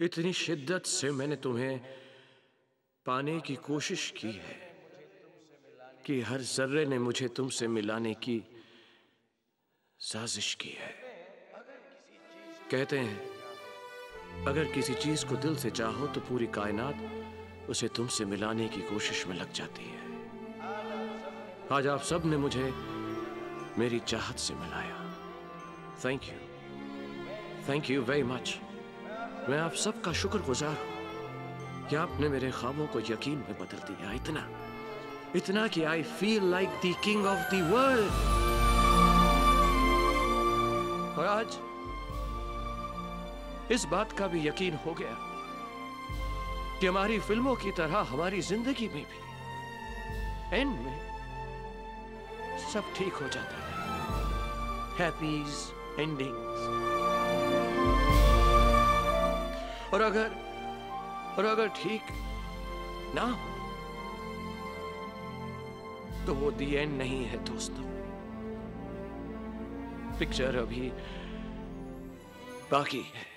इतनी शिद्दत से मैंने तुम्हें पाने की कोशिश की है कि हर जर्रे ने मुझे तुमसे मिलाने की साजिश की है। कहते हैं अगर किसी चीज को दिल से चाहो तो पूरी कायनात उसे तुमसे मिलाने की कोशिश में लग जाती है। आज आप सब ने मुझे मेरी चाहत से मिलाया। Thank you very much. मैं आप सबका शुक्रगुजार हूं कि आपने मेरे ख्वाबों को यकीन में बदल दिया। इतना इतना कि I feel like the king of the world. और आज इस बात का भी यकीन हो गया कि हमारी फिल्मों की तरह हमारी जिंदगी में भी एंड में सब ठीक हो जाता है। Happies endings. और अगर ठीक ना तो वो दी एंड नहीं है दोस्तों। पिक्चर अभी बाकी है।